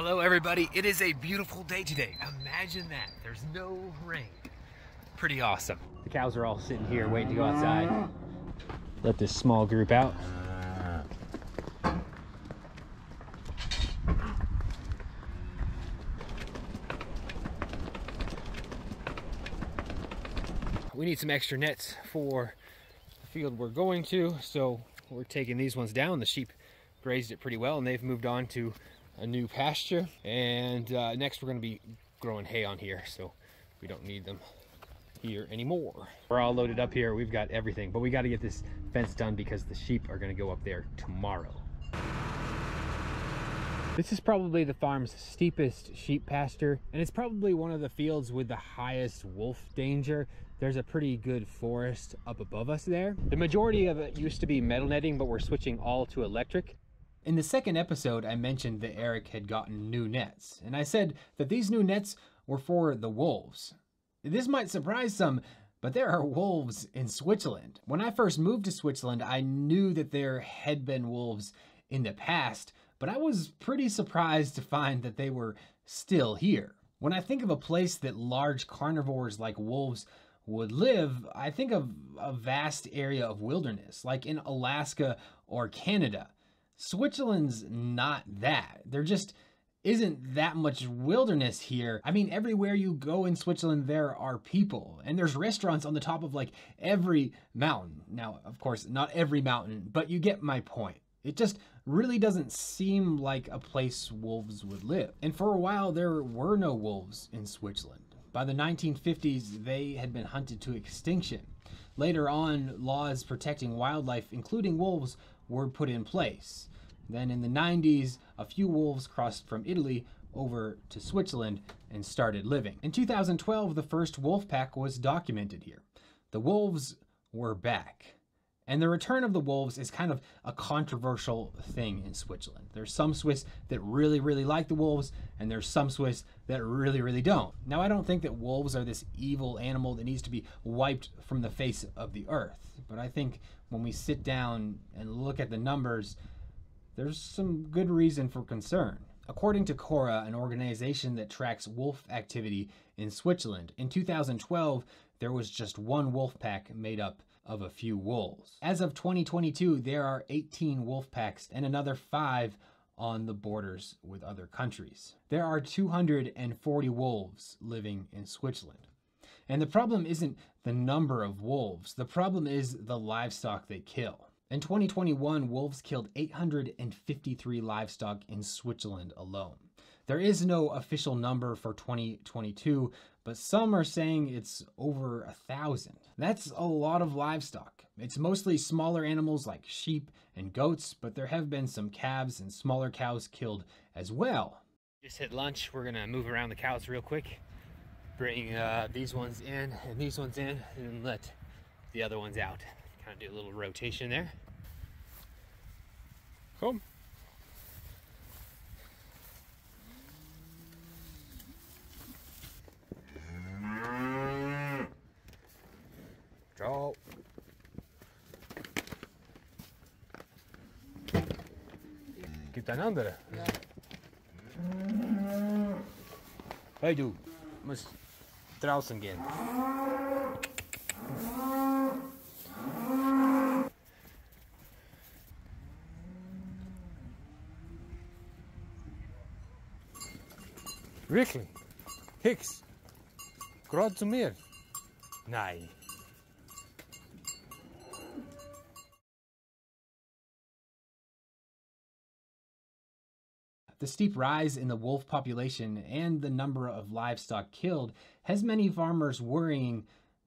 Hello everybody, it is a beautiful day today. Imagine that, there's no rain. Pretty awesome. The cows are all sitting here waiting to go outside. Let this small group out. We need some extra nets for the field we're going to, so we're taking these ones down. The sheep grazed it pretty well and they've moved on to a new pasture, and next we're going to be growing hay on here, so we don't need them here anymore. We're all loaded up here, we've got everything, but we got to get this fence done because the sheep are going to go up there tomorrow. This is probably the farm's steepest sheep pasture, and it's probably one of the fields with the highest wolf danger. There's a pretty good forest up above us there. The majority of it used to be metal netting, but we're switching all to electric. In the second episode, I mentioned that Eric had gotten new nets, and I said that these new nets were for the wolves. This might surprise some, but there are wolves in Switzerland. When I first moved to Switzerland, I knew that there had been wolves in the past, but I was pretty surprised to find that they were still here. When I think of a place that large carnivores like wolves would live, I think of a vast area of wilderness, like in Alaska or Canada. Switzerland's not that. There just isn't that much wilderness here. I mean, everywhere you go in Switzerland, there are people, and there's restaurants on the top of like every mountain. Now, of course, not every mountain, but you get my point. It just really doesn't seem like a place wolves would live. And for a while, there were no wolves in Switzerland. By the 1950s, they had been hunted to extinction. Later on, laws protecting wildlife, including wolves, were put in place. Then in the 90s, a few wolves crossed from Italy over to Switzerland and started living. In 2012, the first wolf pack was documented here. The wolves were back. And the return of the wolves is kind of a controversial thing in Switzerland. There's some Swiss that really, really like the wolves, and there's some Swiss that really, really don't. Now, I don't think that wolves are this evil animal that needs to be wiped from the face of the earth, but I think when we sit down and look at the numbers, there's some good reason for concern. According to Cora, an organization that tracks wolf activity in Switzerland, in 2012, there was just one wolf pack made up of a few wolves. As of 2022, there are 18 wolf packs and another 5 on the borders with other countries. There are 240 wolves living in Switzerland. And the problem isn't the number of wolves, the problem is the livestock they kill. In 2021, wolves killed 853 livestock in Switzerland alone. There is no official number for 2022, but some are saying it's over 1,000. That's a lot of livestock. It's mostly smaller animals like sheep and goats, but there have been some calves and smaller cows killed as well. Just hit lunch. We're gonna move around the cows real quick, bring these ones in and these ones in, and let the other ones out. Kind of do a little rotation there. Cool. Draw. Gibt ein anderer? Ja. Hey du, musst draußen gehen. Wirklich? Hicks, gerade zu mir? Nein. The steep rise in the wolf population and the number of livestock killed has many farmers worrying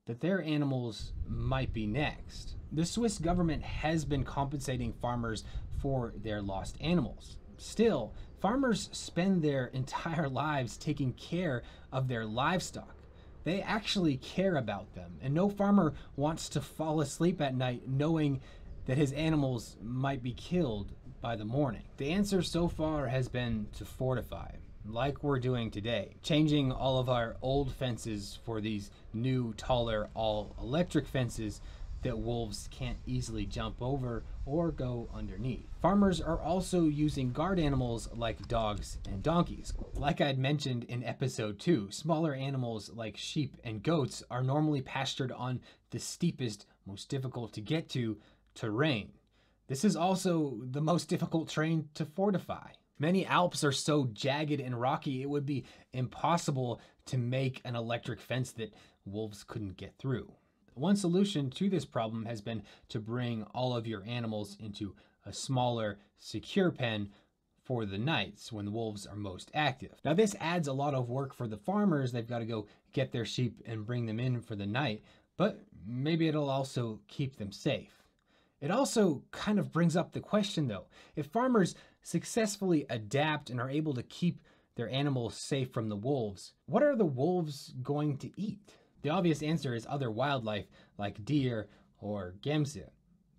that their animals might be next. The Swiss government has been compensating farmers for their lost animals. Still, farmers spend their entire lives taking care of their livestock. They actually care about them, and no farmer wants to fall asleep at night knowing that his animals might be killed by the morning. The answer so far has been to fortify, like we're doing today, changing all of our old fences for these new, taller, all-electric fences that wolves can't easily jump over or go underneath. Farmers are also using guard animals like dogs and donkeys. Like I'd mentioned in episode 2, smaller animals like sheep and goats are normally pastured on the steepest, most difficult to get to terrain. This is also the most difficult terrain to fortify. Many Alps are so jagged and rocky, it would be impossible to make an electric fence that wolves couldn't get through. One solution to this problem has been to bring all of your animals into a smaller, secure pen for the nights when the wolves are most active. Now this adds a lot of work for the farmers. They've got to go get their sheep and bring them in for the night, but maybe it'll also keep them safe. It also kind of brings up the question though, if farmers successfully adapt and are able to keep their animals safe from the wolves, what are the wolves going to eat? The obvious answer is other wildlife like deer or gemse.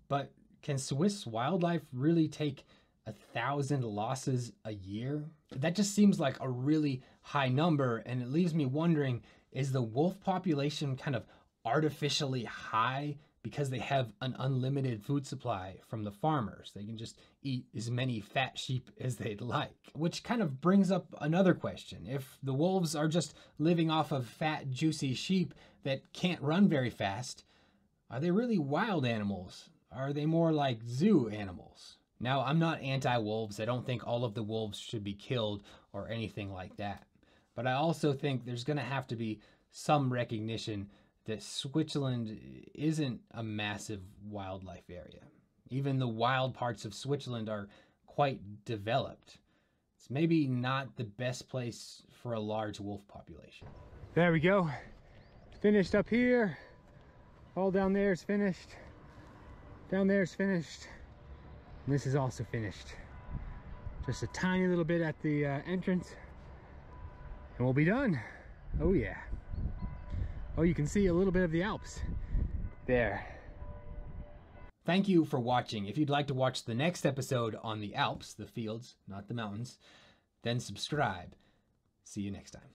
But can Swiss wildlife really take 1,000 losses a year? That just seems like a really high number, and it leaves me wondering, is the wolf population kind of artificially high because they have an unlimited food supply from the farmers? They can just eat as many fat sheep as they'd like. Which kind of brings up another question. If the wolves are just living off of fat, juicy sheep that can't run very fast, are they really wild animals? Are they more like zoo animals? Now, I'm not anti-wolves. I don't think all of the wolves should be killed or anything like that. But I also think there's gonna have to be some recognition that Switzerland isn't a massive wildlife area. Even the wild parts of Switzerland are quite developed. It's maybe not the best place for a large wolf population. There we go. Finished up here. All down there is finished. Down there is finished. And this is also finished. Just a tiny little bit at the entrance. And we'll be done. Oh yeah. Oh, you can see a little bit of the Alps there. Thank you for watching. If you'd like to watch the next episode on the Alps, the fields, not the mountains, then subscribe. See you next time.